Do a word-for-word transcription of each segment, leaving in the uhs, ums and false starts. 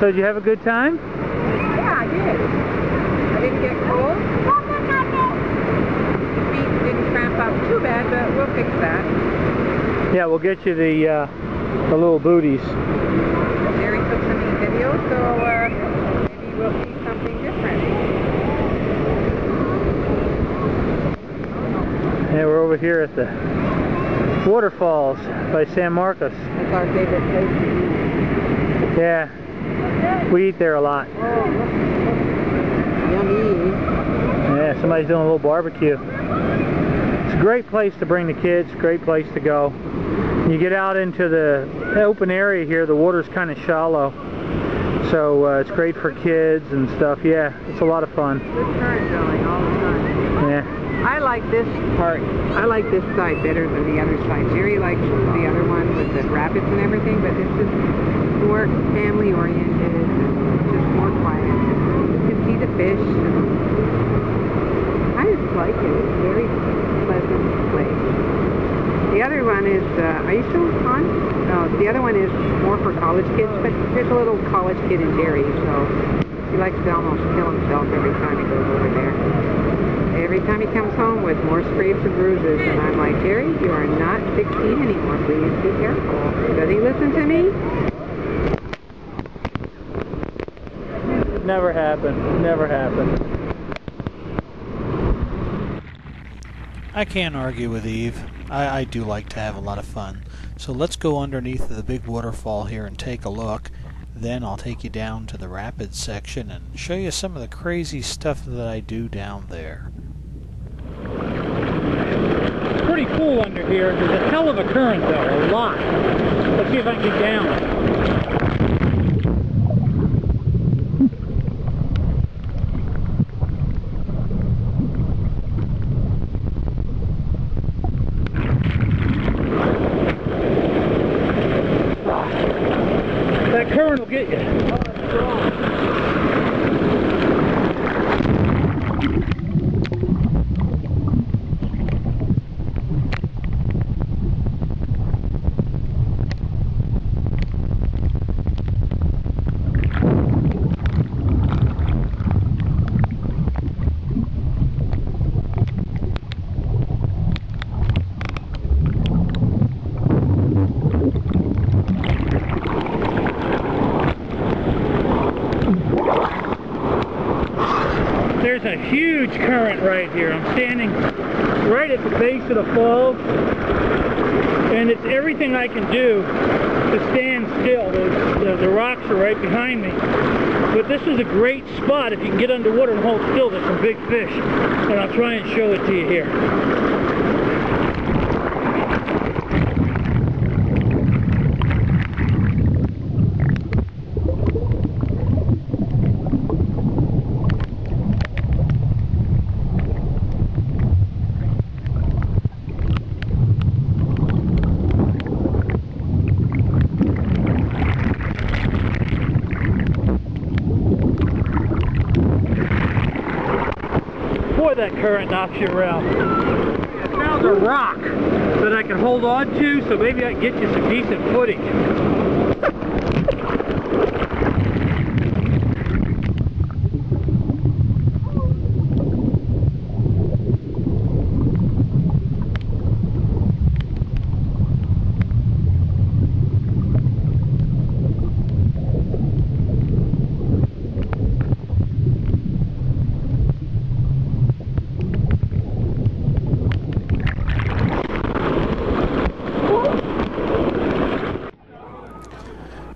So did you have a good time? Yeah, I did. I didn't get cold. My feet didn't cramp up too bad, but we'll fix that. Yeah, we'll get you the uh, the little booties. Jerry took some of these videos, so uh, maybe we'll see something different. Yeah, we're over here at the waterfalls by San Marcos. That's our favorite place. Yeah. We eat there a lot. Oh, yummy. Yeah, somebody's doing a little barbecue. It's a great place to bring the kids, great place to go. You get out into the open area here, the water's kind of shallow. So uh, it's great for kids and stuff. Yeah, it's a lot of fun. Good current going all the time. Yeah. I like this part. I like this side better than the other side. Jerry likes the other one with the rapids and everything, but this is more family-oriented and just more quiet. You can see the fish. And I just like it. It's a very pleasant place. The other one is, uh, are you still on? No, the other one is more for college kids, but there's a little college kid in Jerry, so he likes to almost kill himself every time he goes over there. Every time he comes home with more scrapes and bruises, and I'm like, Jerry, you are not sixteen anymore, please be careful. Does he listen to me? Never happened. Never happened. I can't argue with Eve. I, I do like to have a lot of fun. So let's go underneath the big waterfall here and take a look. Then I'll take you down to the rapids section and show you some of the crazy stuff that I do down there. It's pretty cool under here. There's a hell of a current though. A lot. Let's see if I can get down. Get you. There's a huge current right here. I'm standing right at the base of the falls, and it's everything I can do to stand still. The, the, the rocks are right behind me, but this is a great spot if you can get underwater and hold still. There's some big fish, and I'll try and show it to you here. That current knocks you around. I found a rock that I can hold on to, so maybe I can get you some decent footage.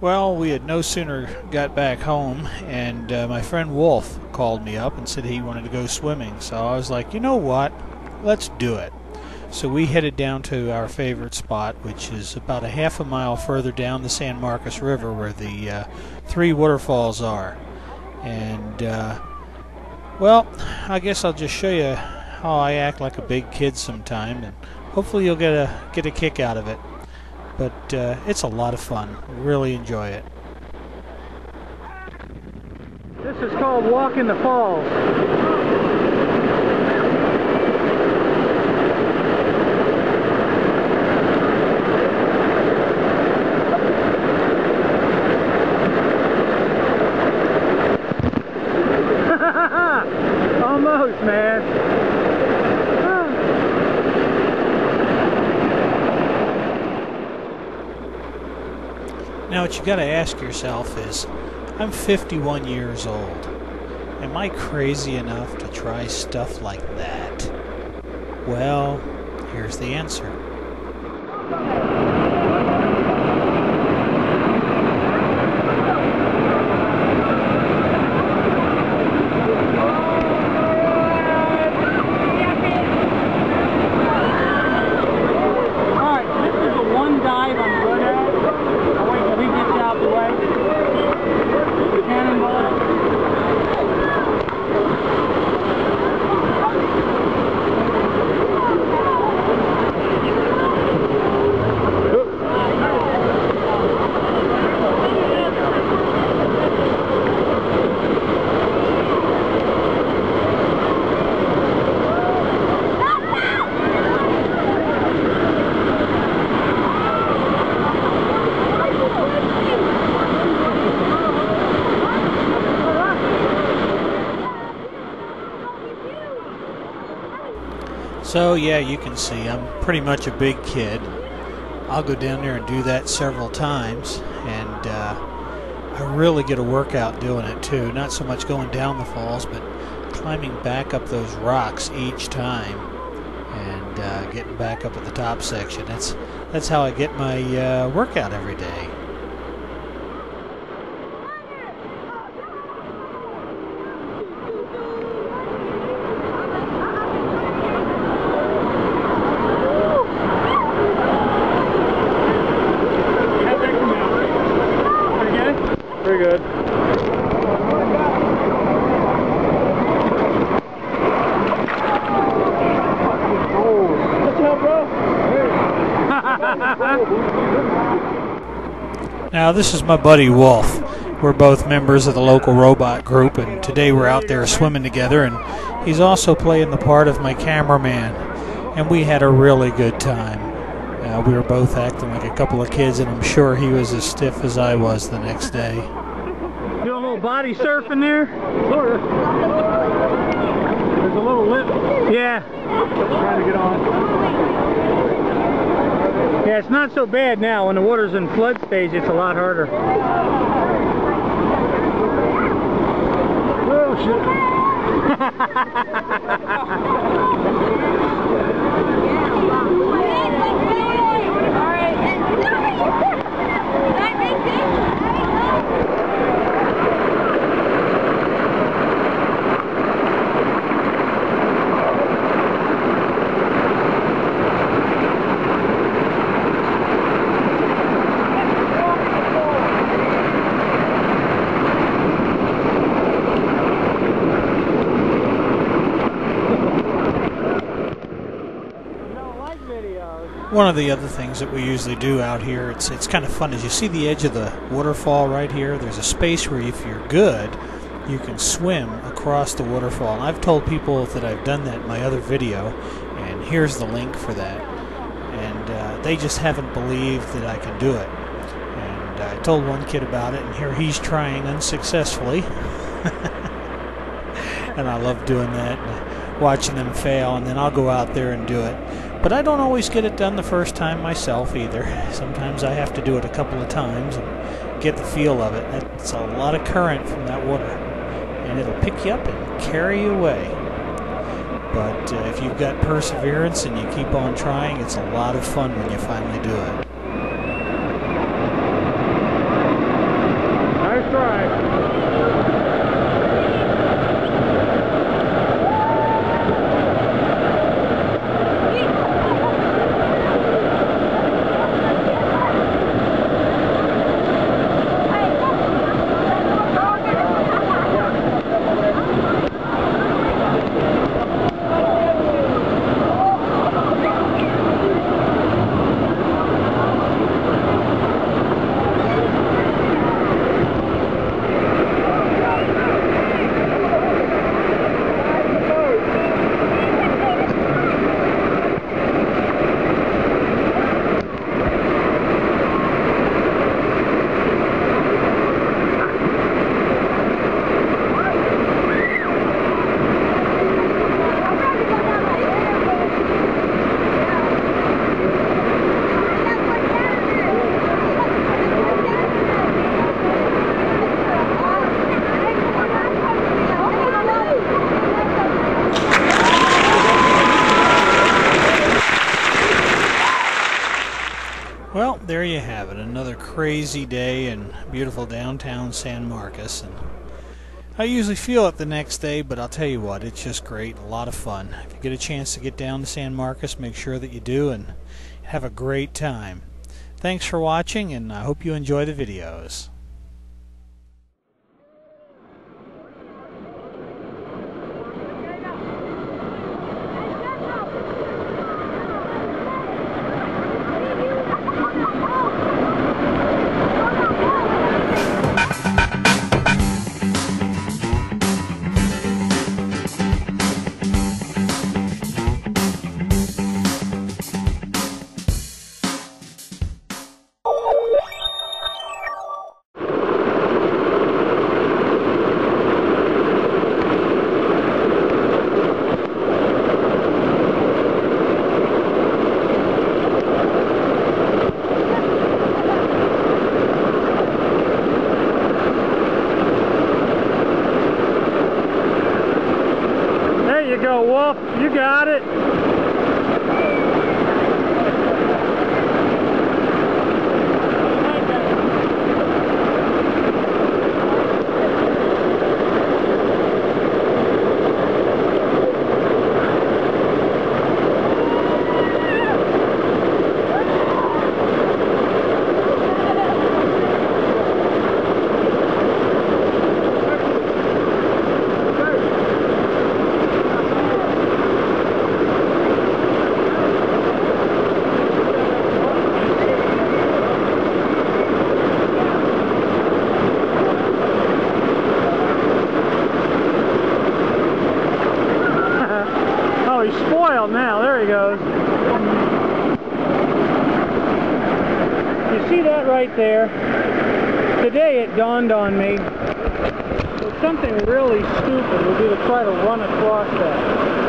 Well, we had no sooner got back home, and uh, my friend Wolf called me up and said he wanted to go swimming. So I was like, you know what? Let's do it. So we headed down to our favorite spot, which is about a half a mile further down the San Marcos River where the uh, three waterfalls are. And, uh, well, I guess I'll just show you how I act like a big kid sometime, and hopefully you'll get a get a kick out of it. But uh, it's a lot of fun. Really enjoy it. This is called Walking the Falls. Almost, man. Now what you got to ask yourself is, I'm fifty-one years old. Am I crazy enough to try stuff like that? Well, here's the answer. So yeah, you can see I'm pretty much a big kid. I'll go down there and do that several times, and uh, I really get a workout doing it too. Not so much going down the falls, but climbing back up those rocks each time and uh, getting back up at the top section. That's that's how I get my uh, workout every day. Very good. Now this is my buddy Wolf. We're both members of the local robot group, and today we're out there swimming together, and he's also playing the part of my cameraman, and we had a really good time. Uh, we were both acting like a couple of kids, and I'm sure he was as stiff as I was the next day. Do a little body surfing there? Sort of. There's a little lip. Yeah. Trying to get on. Yeah, it's not so bad now. When the water's in flood stage, it's a lot harder. Oh, shit. One of the other things that we usually do out here, it's it's kind of fun, is you see the edge of the waterfall right here. There's a space where if you're good, you can swim across the waterfall. And I've told people that I've done that in my other video, and here's the link for that. And uh, they just haven't believed that I can do it. And I told one kid about it, and here he's trying unsuccessfully. And I love doing that, and watching them fail, and then I'll go out there and do it. But I don't always get it done the first time myself either. Sometimes I have to do it a couple of times and get the feel of it. That's a lot of current from that water, and it'll pick you up and carry you away. But uh, if you've got perseverance and you keep on trying, it's a lot of fun when you finally do it. Nice try. Well, there you have it. Another crazy day in beautiful downtown San Marcos. And I usually feel it the next day, but I'll tell you what, it's just great, a lot of fun. If you get a chance to get down to San Marcos, make sure that you do and have a great time. Thanks for watching, and I hope you enjoy the videos. Go, Wolf, you got it. Now, there he goes. You see that right there? Today it dawned on me that something really stupid would be to try to run across that.